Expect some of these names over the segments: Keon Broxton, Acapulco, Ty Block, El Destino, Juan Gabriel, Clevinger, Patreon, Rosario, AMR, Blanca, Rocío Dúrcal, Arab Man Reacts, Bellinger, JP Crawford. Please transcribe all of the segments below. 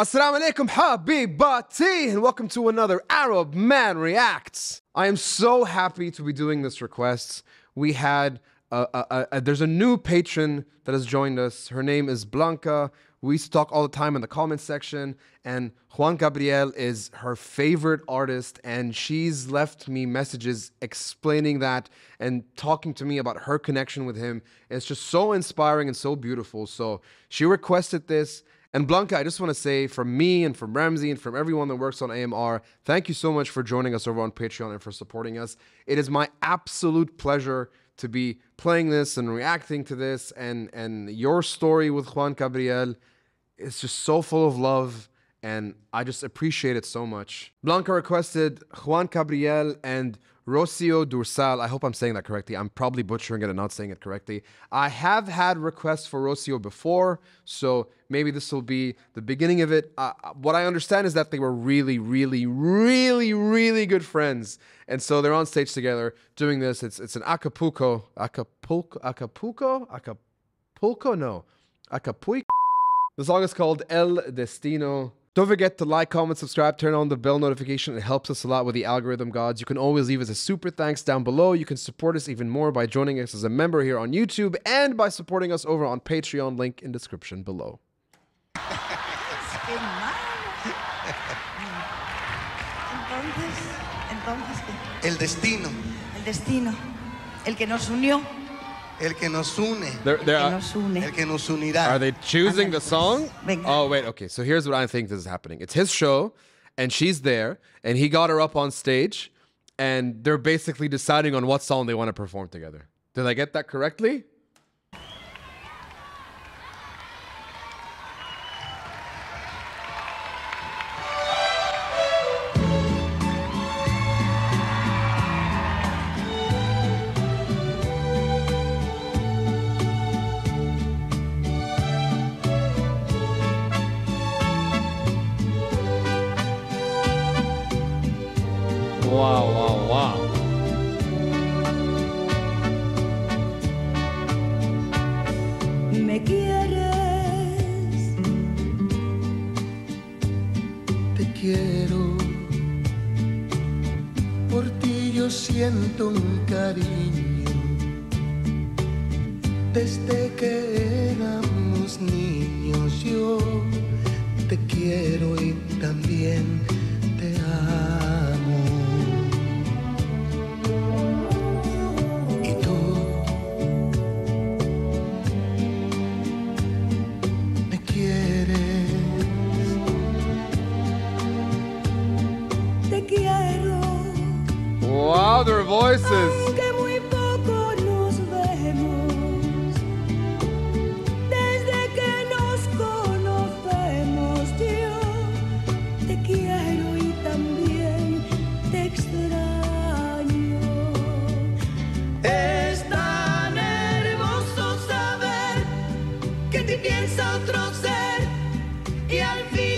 Assalamu alaikum habibati, and welcome to another Arab Man Reacts. I am so happy to be doing this request. We had, there's a new patron that has joined us. Her name is Blanca. We used to talk all the time in the comment section, and Juan Gabriel is her favorite artist, and she's left me messages explaining that and talking to me about her connection with him. It's just so inspiring and so beautiful. So she requested this. And Blanca, I just want to say from me and from Ramsey and from everyone that works on AMR, thank you so much for joining us over on Patreon and for supporting us. It is my absolute pleasure to be playing this and reacting to this. And your story with Juan Gabriel is just so full of love, and I just appreciate it so much. Blanca requested Juan Gabriel and Rocío Dúrcal. I hope I'm saying that correctly. I'm probably butchering it and not saying it correctly. I have had requests for Rocío before, so maybe this will be the beginning of it. What I understand is that they were really good friends. And so they're on stage together doing this. It's an Acapulco. The song is called El Destino. Don't forget to like, comment, subscribe, turn on the bell notification. It helps us a lot with the algorithm gods. You can always leave us a super thanks down below. You can support us even more by joining us as a member here on YouTube and by supporting us over on Patreon, link in description below. El destino. El destino. El que nos unió. El que nos une. El que nos unirá. Are they choosing the song? Oh, wait, okay. So here's what I think this is happening. It's his show, and she's there, and he got her up on stage, and they're basically deciding on what song they want to perform together. Did I get that correctly? Wow, wow, wow. Me quieres. Te quiero. Por ti yo siento un cariño. Desde que éramos niños yo te quiero y también te amo. Wow, their voices. Aunque muy poco nos vemos, desde que nos conocemos, yo te quiero y también te extraño. Es tan hermoso saber que te piensa otro ser y al fin.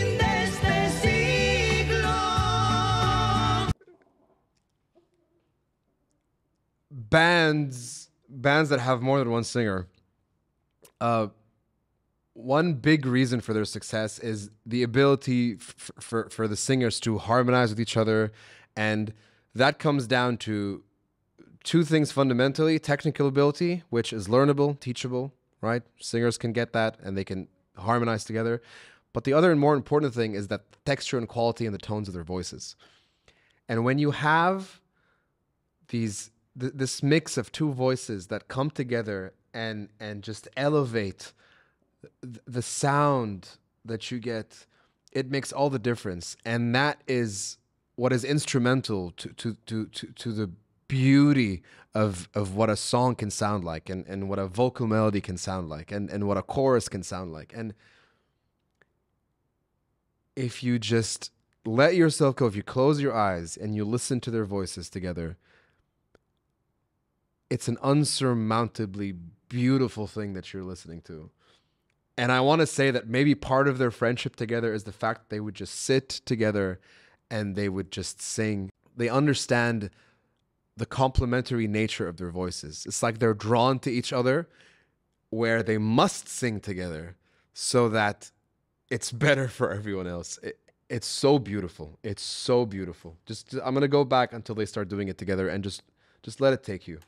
Bands that have more than one singer, one big reason for their success is the ability for the singers to harmonize with each other, and that comes down to two things fundamentally: technical ability, which is learnable, teachable, right? Singers can get that and they can harmonize together. But the other and more important thing is that texture and quality and the tones of their voices. And when you have this mix of two voices that come together and just elevate the sound that you get, it makes all the difference. And that is what is instrumental to the beauty of what a song can sound like, and what a vocal melody can sound like, and what a chorus can sound like. And if you just let yourself go, if you close your eyes and you listen to their voices together, it's an unsurmountably beautiful thing that you're listening to. And I want to say that maybe part of their friendship together is the fact that they would just sit together and they would just sing. They understand the complementary nature of their voices. It's like they're drawn to each other, where they must sing together so that it's better for everyone else. It's so beautiful. It's so beautiful. Just I'm gonna go back until they start doing it together and just let it take you.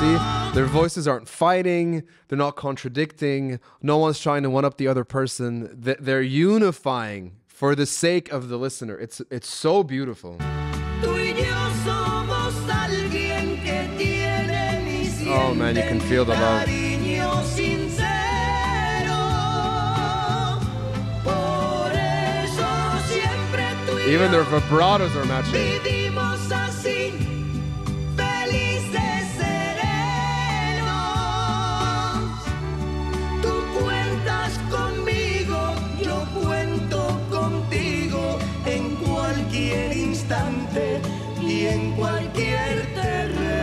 See, their voices aren't fighting. They're not contradicting. No one's trying to one-up the other person. They're unifying for the sake of the listener. It's so beautiful. Oh man, you can feel the love. Even their vibratos are matching. Y en cualquier terreno.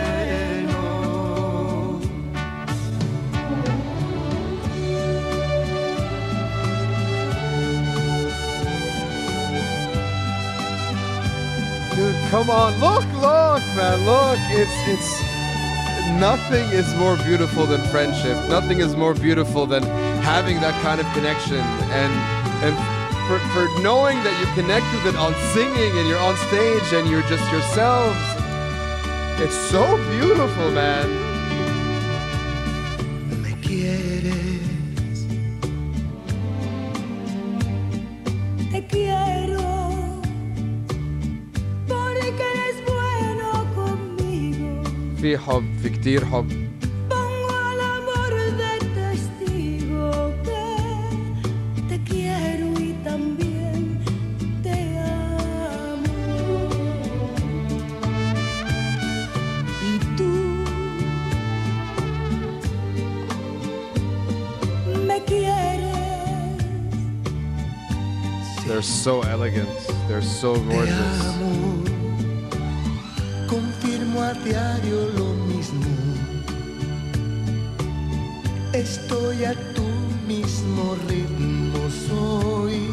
Dude, come on, look, man, look. It's nothing is more beautiful than friendship. Nothing is more beautiful than having that kind of connection and. For knowing that you connect with it on singing and you're on stage and you're just yourselves. It's so beautiful, man. Me quieres. Te quiero. Porque eres bueno conmigo. في حب, في كتير حب. They're so elegant. They're so gorgeous. Estoy a tu mismo ritmo. Soy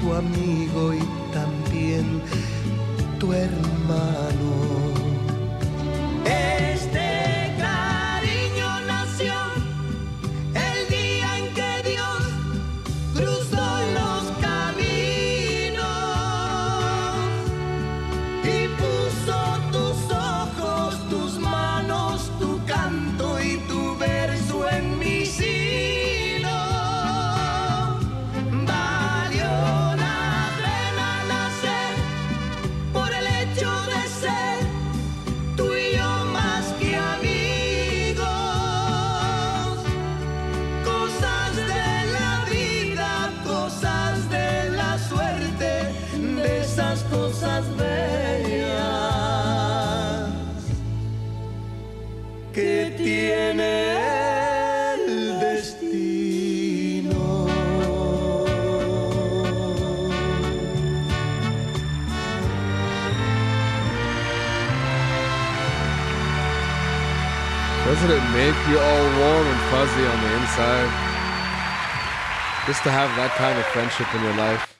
tu amigo y también tu hermano. Doesn't it make you all warm and fuzzy on the inside? Just to have that kind of friendship in your life.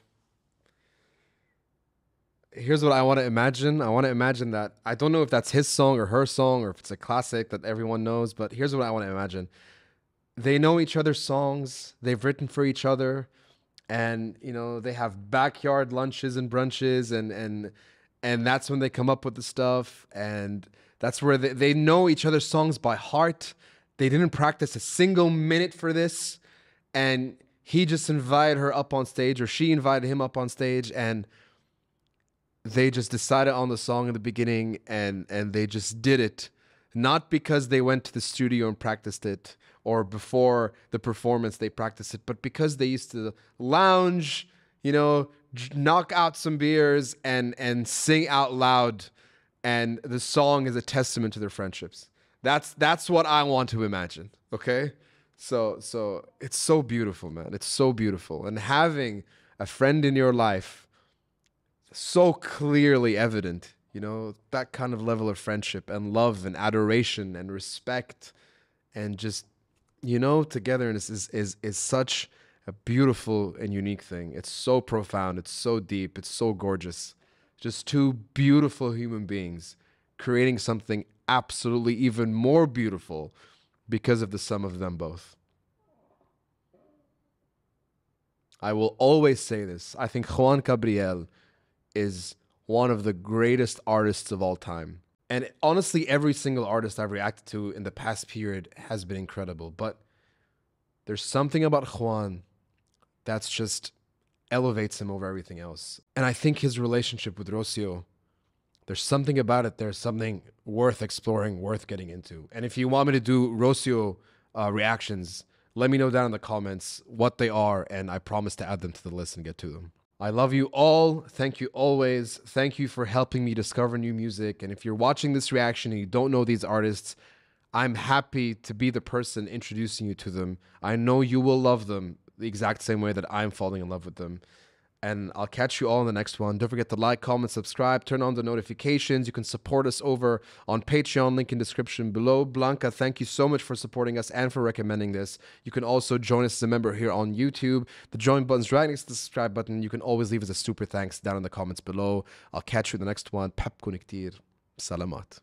Here's what I want to imagine. I want to imagine that. I don't know if that's his song or her song or if it's a classic that everyone knows, but here's what I want to imagine. They know each other's songs. They've written for each other. And, you know, they have backyard lunches and brunches. And that's when they come up with the stuff. And that's where they know each other's songs by heart. They didn't practice a single minute for this. And he just invited her up on stage, or she invited him up on stage. And they just decided on the song in the beginning, and they just did it. Not because they went to the studio and practiced it, or before the performance they practiced it, but because they used to lounge, you know, knock out some beers and sing out loud. And the song is a testament to their friendships. That's what I want to imagine, okay? So it's so beautiful, man. It's so beautiful. And having a friend in your life so clearly evident, you know, that kind of level of friendship and love and adoration and respect and just, you know, togetherness is such a beautiful and unique thing. It's so profound. It's so deep. It's so gorgeous. Just two beautiful human beings creating something absolutely even more beautiful because of the sum of them both. I will always say this. I think Juan Gabriel is one of the greatest artists of all time. And honestly, every single artist I've reacted to in the past period has been incredible. But there's something about Juan that's just elevates him over everything else. And I think his relationship with Rocío, there's something about it. There's something worth exploring, worth getting into. And if you want me to do Rocío reactions, let me know down in the comments what they are, and I promise to add them to the list and get to them. I love you all. Thank you always. Thank you for helping me discover new music. And if you're watching this reaction and you don't know these artists, I'm happy to be the person introducing you to them. I know you will love them the exact same way that I'm falling in love with them. And I'll catch you all in the next one. Don't forget to like, comment, subscribe, turn on the notifications. You can support us over on Patreon, link in description below. Blanca, thank you so much for supporting us and for recommending this. You can also join us as a member here on YouTube. The join button's right next to the subscribe button. You can always leave us a super thanks down in the comments below. I'll catch you in the next one. Papkun iktir. Salamat.